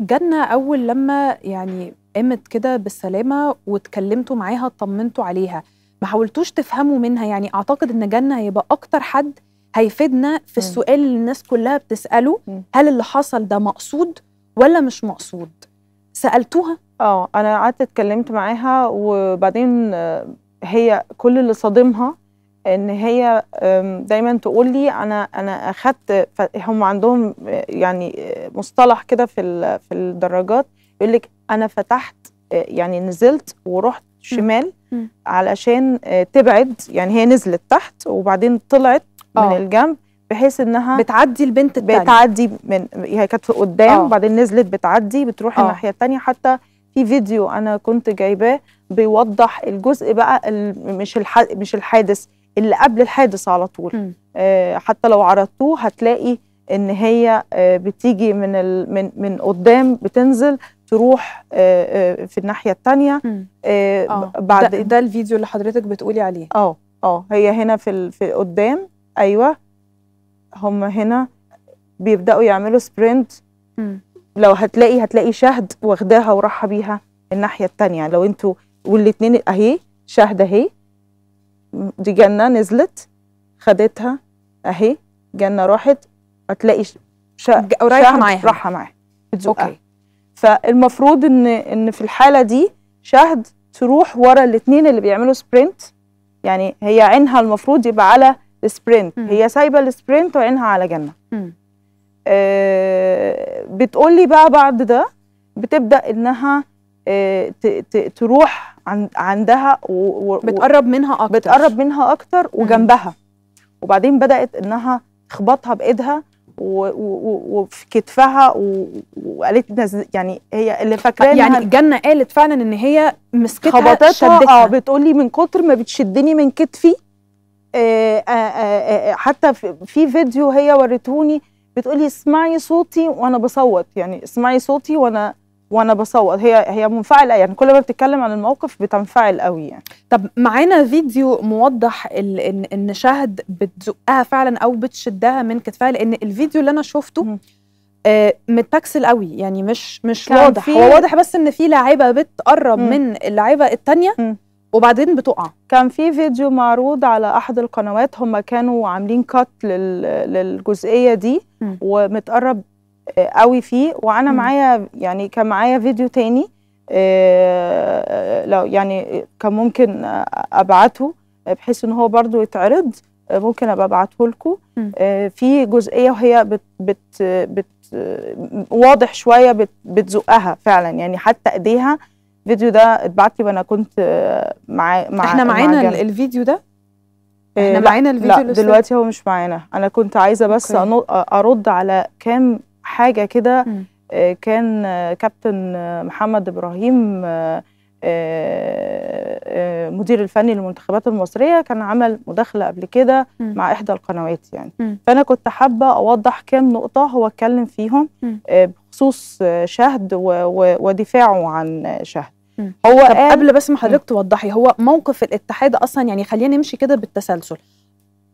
جنة أول لما يعني قامت كده بالسلامة واتكلمتوا معاها اطمنتوا عليها، ما حاولتوش تفهموا منها؟ يعني أعتقد إن جنة هيبقى أكتر حد هيفيدنا في السؤال اللي الناس كلها بتسأله، هل اللي حصل ده مقصود ولا مش مقصود؟ سألتوها؟ أنا قعدت اتكلمت معاها، وبعدين هي كل اللي صادمها إن هي دايما تقول لي أنا أخدت، هم عندهم يعني مصطلح كده في الدراجات يقول لك أنا فتحت، يعني نزلت ورحت شمال علشان تبعد، يعني هي نزلت تحت وبعدين طلعت من الجنب بحيث انها بتعدي البنت التانية، بتعدي من هي كانت قدام وبعدين نزلت بتعدي بتروح الناحيه التانية. حتى في فيديو انا كنت جايباه بيوضح الجزء بقى مش الحادث، اللي قبل الحادث على طول. حتى لو عرضتوه هتلاقي ان هي بتيجي من قدام بتنزل تروح في الناحيه التانية. بعد ده الفيديو اللي حضرتك بتقولي عليه. هي هنا في قدام، ايوه، هم هنا بيبداوا يعملوا سبرنت. لو هتلاقي شهد واخداها وراحه بيها الناحيه التانية. لو انتوا والاثنين اهي، شهد اهي، دي جنة نزلت خدتها اهي، جنة راحت، هتلاقي شهد رايحه معاها. اوكي، فالمفروض ان في الحاله دي شهد تروح ورا الاثنين اللي بيعملوا سبرنت، يعني هي عينها المفروض يبقى على السبرنت، هي سايبه السبرنت وعينها على جنة. بتقولي بقى بعد ده بتبدا انها تروح عندها بتقرب منها اكتر، وجنبها، وبعدين بدات انها تخبطها بايدها وفي كتفها وقالت، يعني هي اللي فاكراها، يعني جنة قالت فعلا ان هي مسكتها شدتها. بتقولي من كتر ما بتشدني من كتفي. حتى في فيديو هي ورتهوني بتقولي اسمعي صوتي وانا بصوت، يعني اسمعي صوتي وانا بصوت. هي منفعله، يعني كل ما بتتكلم عن الموقف بتنفعل قوي يعني. طب معانا فيديو موضح ان شهد بتزقها فعلا او بتشدها من كتفها، لان الفيديو اللي انا شفته متبكسل قوي، يعني مش واضح. هو واضح بس ان في لاعيبه بتقرب من اللاعيبه الثانيه وبعدين بتقع. كان في فيديو معروض على احد القنوات، هم كانوا عاملين كات للجزئيه دي ومتقرب قوي فيه، وانا معايا، يعني كان معايا فيديو تاني، لو يعني كان ممكن ابعته بحيث ان هو برضو يتعرض، ممكن ابقى ابعته لكم. في جزئيه وهي بت واضح شويه بتزقها فعلا، يعني حتى ايديها. الفيديو ده اتبعت لي وانا كنت مع احنا معانا الفيديو ده. احنا معانا الفيديو ده دلوقتي، هو مش معانا. انا كنت عايزه بس ارد على كام حاجه كده. كان كابتن محمد إبراهيم مدير الفني للمنتخبات المصريه كان عمل مداخله قبل كده مع احدى القنوات، يعني فانا كنت حابه اوضح كام نقطه هو اتكلم فيهم بخصوص شهد ودفاعه عن شهد. هو قبل بس ما حضرتك توضحي هو موقف الاتحاد اصلا، يعني خلينا نمشي كده بالتسلسل.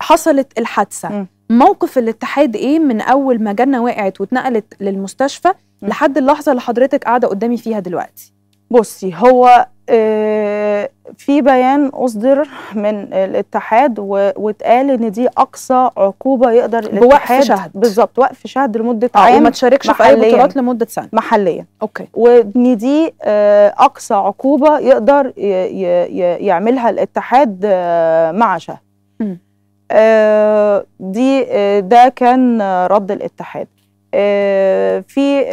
حصلت الحادثه، موقف الاتحاد ايه من اول ما جنة وقعت واتنقلت للمستشفى لحد اللحظه اللي حضرتك قاعده قدامي فيها دلوقتي؟ بصي، هو في بيان أصدر من الاتحاد واتقال إن دي أقصى عقوبة يقدر الاتحاد بوقف شهد. بالظبط، وقف شهد لمدة عام، وما تشاركش في أي بطولات لمدة سنة محليا. أوكي، وإن دي أقصى عقوبة يقدر يعملها الاتحاد مع شهد. ده كان رد الاتحاد. في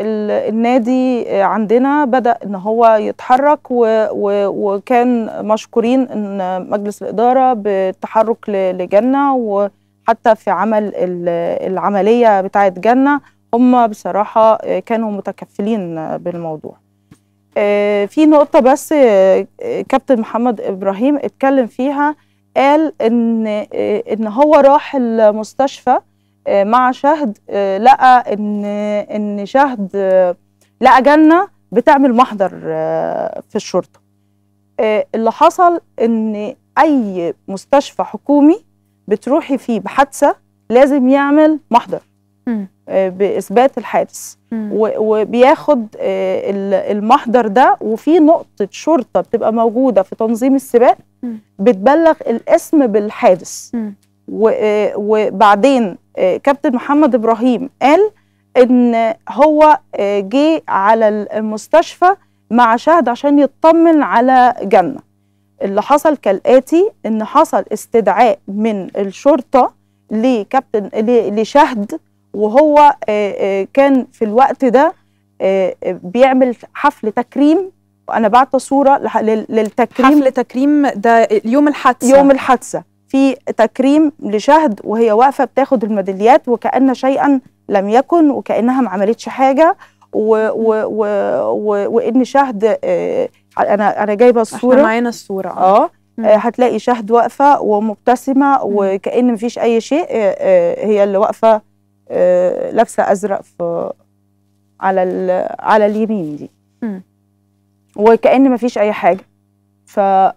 النادي عندنا بدأ ان هو يتحرك، وكان مشكورين ان مجلس الإدارة بالتحرك لجنة، وحتى في عمل العملية بتاعة جنة هم بصراحة كانوا متكفلين بالموضوع. في نقطة بس كابتن محمد إبراهيم اتكلم فيها، قال ان هو راح المستشفى مع شهد، لقى ان شهد لقى جنة بتعمل محضر في الشرطه. اللي حصل ان اي مستشفى حكومي بتروحي فيه بحادثه لازم يعمل محضر باثبات الحادث وبياخد المحضر ده. وفي نقطه شرطه بتبقى موجوده في تنظيم السباق بتبلغ الاسم بالحادث. وبعدين كابتن محمد ابراهيم قال ان هو جه على المستشفى مع شهد عشان يطمن على جنة. اللي حصل كالاتي، ان حصل استدعاء من الشرطه لكابتن لشهد، وهو كان في الوقت ده بيعمل حفل تكريم، وانا بعت صوره للتكريم. حفل تكريم ده يوم الحادثه، يوم الحادثه في تكريم لشهد وهي واقفه بتاخد الميداليات وكأن شيئا لم يكن وكأنها ما عملتش حاجه، وان شهد انا جايبه الصوره، احنا معانا الصوره هتلاقي شهد واقفه ومبتسمه وكأن مفيش اي شيء. هي اللي واقفه لابسه ازرق في على اليمين دي وكأن مفيش اي حاجه. فهو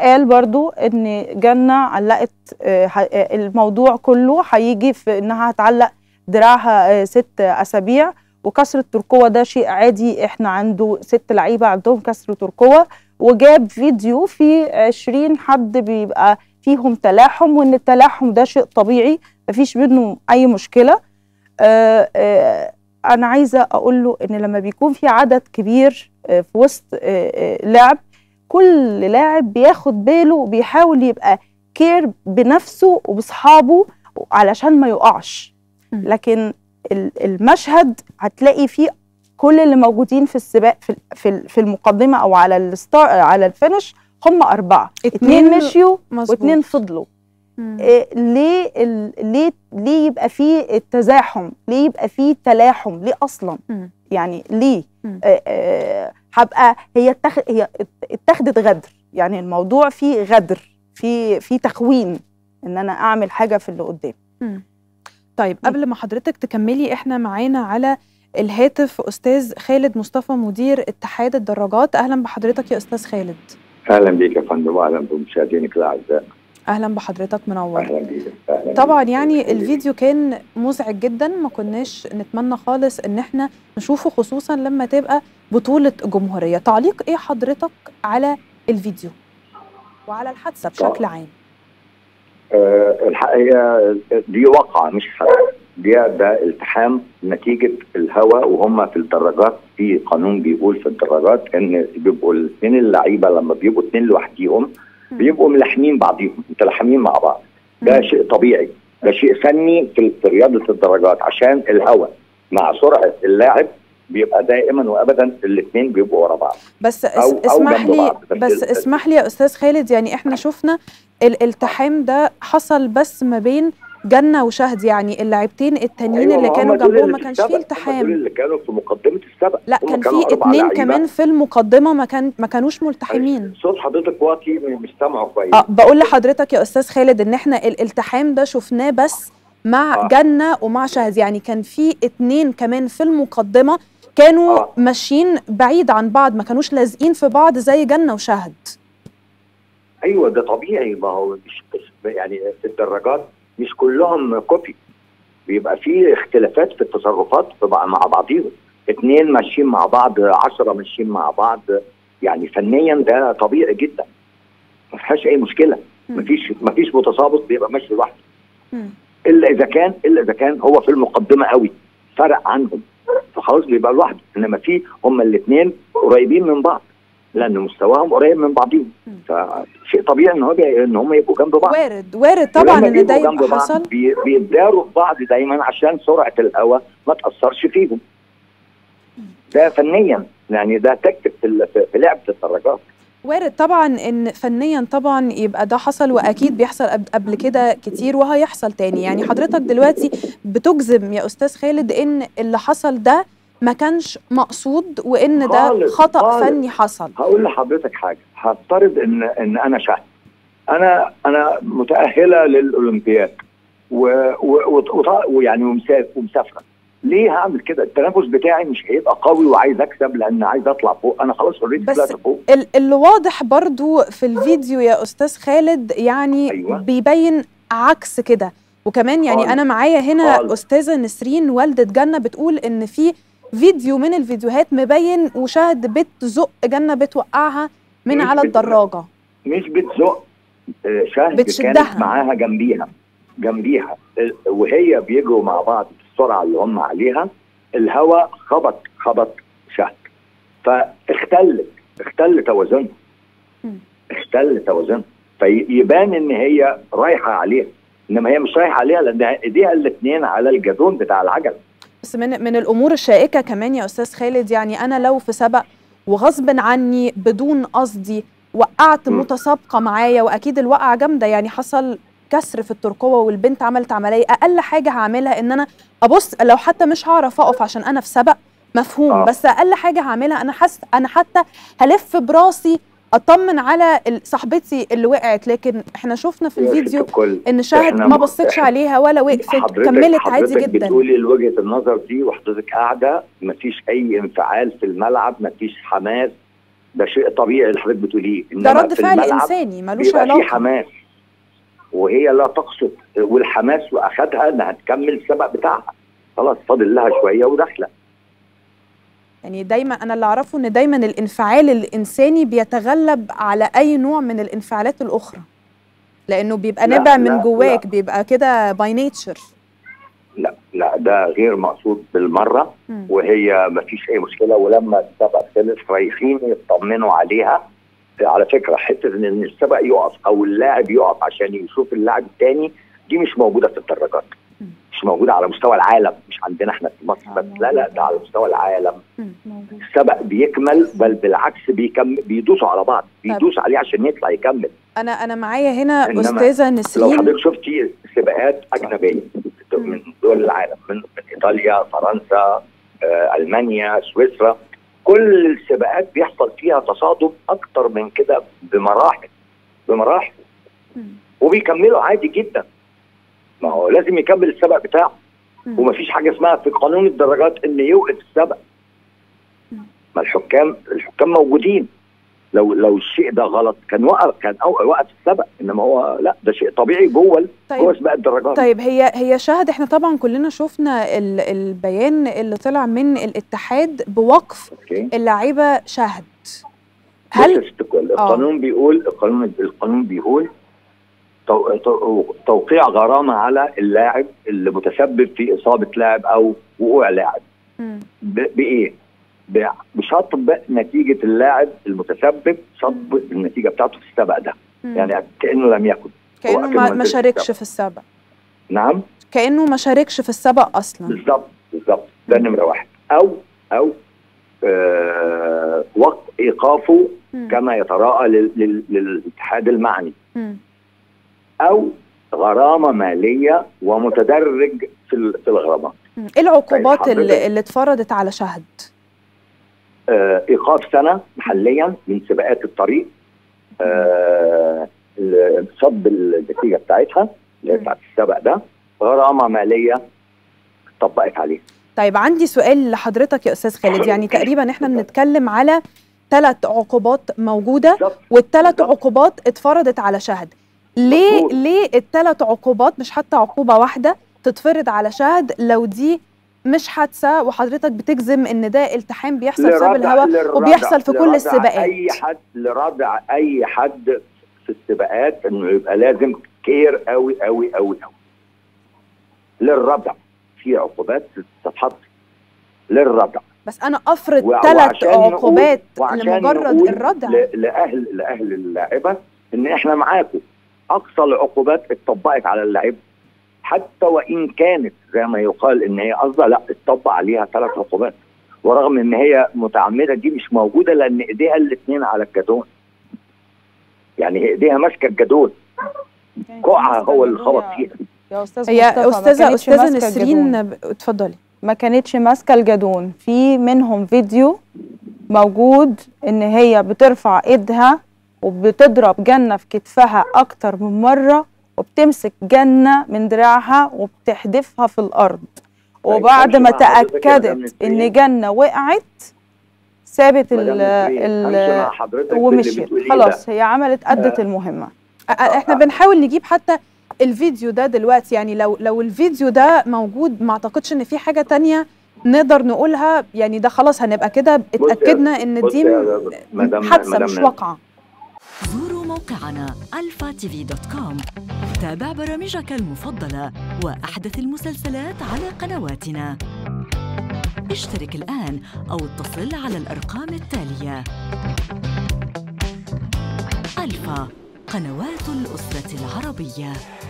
قال برضو ان جنة علقت الموضوع كله هيجي في انها هتعلق دراعها 6 أسابيع، وكسر الترقوه ده شيء عادي، احنا عنده 6 لعيبه عندهم كسر ترقوه. وجاب فيديو في 20 حد بيبقى فيهم تلاحم، وان التلاحم ده شيء طبيعي مفيش منه اي مشكله. انا عايزه اقول له ان لما بيكون في عدد كبير في وسط لعب، كل لاعب بياخد باله وبيحاول يبقى كير بنفسه وبصحابه علشان ما يقعش. لكن المشهد هتلاقي فيه كل اللي موجودين في السباق في المقدمه او على الفينش هم 4، 2 مشيوا و2 فضلوا. ليه يبقى فيه التزاحم؟ ليه يبقى فيه تلاحم؟ ليه اصلا؟ يعني ليه؟ هبقى هي اتخذت غدر، يعني الموضوع فيه غدر، في تخوين ان انا اعمل حاجه في اللي قدامي. طيب قبل ما حضرتك تكملي، احنا معانا على الهاتف استاذ خالد مصطفى مدير اتحاد الدراجات. اهلا بحضرتك يا استاذ خالد. اهلا بيك يا فندم، اهلا بمشاهدينك الاعزاء. اهلا بحضرتك، منور. اهلا بيك. طبعا يعني الفيديو كان مزعج جدا، ما كناش نتمنى خالص ان احنا نشوفه، خصوصا لما تبقى بطولة جمهورية. تعليق ايه حضرتك على الفيديو وعلى الحادثة بشكل عام؟ الحقيقة دي واقعة مش حادثة، ده التحام نتيجة الهوا. وهم في الدراجات في قانون بيقول في الدراجات ان بيبقوا الاثنين اللعيبة لما بيبقوا 2 لوحديهم بيبقوا ملحمين بعضيهم، متلحمين مع بعض. ده شيء طبيعي، ده شيء فني في رياضة الدراجات، عشان الهوا مع سرعة اللاعب بيبقى دائما وابدا الاثنين بيبقوا ورا بعض. بس اسمح لي، بس اسمح لي يا استاذ خالد، يعني احنا شفنا الالتحام ده حصل بس ما بين جنة وشهد، يعني اللاعبتين التانيين اللي كانوا جنبهم ما كانش فيه التحام. دول اللي كانوا في مقدمه السباق، لا كان في 2 كمان في المقدمه ما كانوش ملتحمين. صوت حضرتك واطي، مش سامعه كويس. بقول لحضرتك يا استاذ خالد ان احنا الالتحام ده شفناه بس مع جنة ومع شهد، يعني كان في 2 كمان في المقدمه كانوا ماشيين بعيد عن بعض، ما كانوش لازقين في بعض زي جنة وشهد. ايوه ده طبيعي، ما هو يعني في الدراجات مش كلهم كوبي، بيبقى في اختلافات في التصرفات مع بعضيهم، 2 ماشيين مع بعض، 10 ماشيين مع بعض، يعني فنيا ده طبيعي جدا، ما فيهاش اي مشكله. مفيش متسابق بيبقى ماشي لوحده، الا اذا كان هو في المقدمه قوي فرق عنهم، فخلاص بيبقى لوحده. انما في هم الاثنين قريبين من بعض لان مستواهم قريب من بعضهم، فشيء طبيعي ان هم يبقوا جنب بعض. وارد طبعا ان ده يبقى حصل، بيتداروا في بعض دايما عشان سرعه الهواء ما تاثرش فيهم. ده فنيا، يعني ده تكتيك في لعبه الدراجات. وارد طبعا ان فنيا طبعا يبقى ده حصل، واكيد بيحصل قبل كده كتير وهيحصل تاني. يعني حضرتك دلوقتي بتجزم يا استاذ خالد ان اللي حصل ده ما كانش مقصود، وان ده خطأ فني حصل. هقول لحضرتك حاجه، هفترض ان انا شهد، انا متأهله للاولمبياد ويعني ومسافره، ليه هعمل كده؟ التنافس بتاعي مش هيبقى قوي، وعايز اكسب لان عايز اطلع فوق، انا خلاص اوريدي طلعت فوق. بس اللي واضح برضو في الفيديو يا استاذ خالد، يعني أيوة. بيبين عكس كده، وكمان يعني أنا معايا هنا أستاذة نسرين والدة جنة بتقول إن في فيديو من الفيديوهات مبين وشهد بتزق جنة، بتوقعها من على الدراجة، مش بتزق، شهد كانت معاها جنبيها وهي بيجروا مع بعض بالسرعة اللي هم عليها، الهواء خبط شهد فاختل توازنها، فيبان ان هي رايحه عليها، انما هي مش رايحه عليها لان ايديها الاثنين على الجدون بتاع العجل. بس من الامور الشائكه كمان يا استاذ خالد، يعني انا لو في سبق وغصب عني بدون قصدي وقعت متسابقه معايا، واكيد الوقعه جامده يعني حصل كسر في الترقوه والبنت عملت عمليه، اقل حاجه هعملها ان انا ابص، لو حتى مش هعرف اقف عشان انا في سبق مفهوم بس اقل حاجه هعملها انا حتى هلف براسي اطمن على صاحبتي اللي وقعت، لكن احنا شفنا في الفيديو ان شهد ما بصتش عليها ولا وقفت، كملت عادي جدا. حضرتك بتقولي وجهه النظر دي وحضرتك قاعده، مفيش اي انفعال في الملعب، مفيش حماس، ده شيء طبيعي اللي حضرتك بتقوليه، ده رد فعل انساني ملوش علاقه، في حماس وهي لا تقصد، والحماس واخدها انها تكمل السبق بتاعها، خلاص فاضل لها شويه وداخله. يعني دايما انا اللي اعرفه ان دايما الانفعال الانساني بيتغلب على اي نوع من الانفعالات الاخرى، لانه بيبقى نابع من جواك، بيبقى كده باي نيتشر. لا ده غير مقصود بالمره، وهي ما فيش اي مشكله، ولما السبق خلص رايحين يطمنوا عليها. على فكره حته ان السبق يقف او اللاعب يقف عشان يشوف اللاعب الثاني، دي مش موجوده في الدراجات، مش موجوده على مستوى العالم، مش عندنا احنا في مصر بس، لا ده على مستوى العالم السبق بيكمل، بل بالعكس بيدوسوا على بعض، بيدوس عليه عشان يطلع يكمل. انا معايا هنا استاذه نسرين، لو حضرتك شفتي سباقات اجنبيه من دول العالم، من ايطاليا، فرنسا، المانيا، سويسرا، كل السباقات بيحصل فيها تصادم اكتر من كده بمراحل وبيكملوا عادي جدا. ما هو لازم يكمل السبق بتاعه، ومفيش حاجه اسمها في قانون الدراجات ان يوقف السبق. ما الحكام موجودين، لو الشيء ده غلط كان وقف، وقف السبق، انما هو لا، ده شيء طبيعي جوه سباق الدراجات. طيب هي شهد، احنا طبعا كلنا شفنا البيان اللي طلع من الاتحاد بوقف اللاعيبه شهد. هل القانون بيقول توقيع غرامه على اللاعب اللي متسبب في اصابه لاعب او وقوع لاعب بايه؟ بشطب نتيجه اللاعب المتسبب، شطب النتيجه بتاعته في السبق ده، يعني كانه لم يكن، كانه ما شاركش في السبق. نعم، كانه ما شاركش في السبق اصلا. بالظبط، ده نمره واحد. او وقت ايقافه كما يتراءى للاتحاد المعني، أو غرامة مالية ومتدرج في الغرامات. إيه العقوبات اللي اتفرضت على شهد؟ إيقاف سنة محليا من سباقات الطريق، صب النتيجة بتاعتها بتاعت السبق ده، غرامة مالية اتطبقت عليه. طيب عندي سؤال لحضرتك يا أستاذ خالد، يعني تقريبا إحنا بنتكلم على 3 عقوبات موجودة، والثلاث عقوبات اتفرضت على شهد. ليه الثلاث عقوبات مش حتى عقوبة واحدة تتفرض على شهد، لو دي مش حادثة وحضرتك بتجزم ان ده التحام بيحصل بسبب الهواء وبيحصل في كل السباقات؟ لردع اي حد في السباقات انه يبقى لازم كير قوي قوي قوي قوي. للردع في عقوبات تتحط للردع، بس انا افرض 3 عقوبات لمجرد الردع؟ لاهل اللاعبة ان احنا معاكم، اقصى العقوبات اتطبقت على اللاعب، حتى وان كانت زي ما يقال ان هي قصده، لا اتطبق عليها 3 عقوبات، ورغم ان هي متعمده دي مش موجوده لان ايديها الاثنين على الجدون، يعني ايديها ماسكه الجدون، كوعها هو اللي خبط فيها. يا استاذه نسرين اتفضلي. ما كانتش ماسكه الجدون، في منهم فيديو موجود ان هي بترفع ايدها وبتضرب جنة في كتفها أكتر من مرة، وبتمسك جنة من دراعها وبتحدفها في الأرض، وبعد ما تأكدت إن جنة وقعت سابت ومشيت خلاص، هي عملت أدت المهمة. احنا بنحاول نجيب حتى الفيديو ده دلوقتي، يعني لو الفيديو ده موجود ما اعتقدش ان في حاجه تانية نقدر نقولها، يعني ده خلاص هنبقى كده اتاكدنا ان دي حادثه مش واقعه. زوروا موقعنا alfatv.com، تابع برامجك المفضله واحدث المسلسلات على قنواتنا. اشترك الان او اتصل على الارقام التاليه. ألفا، قنوات الأسرة العربية.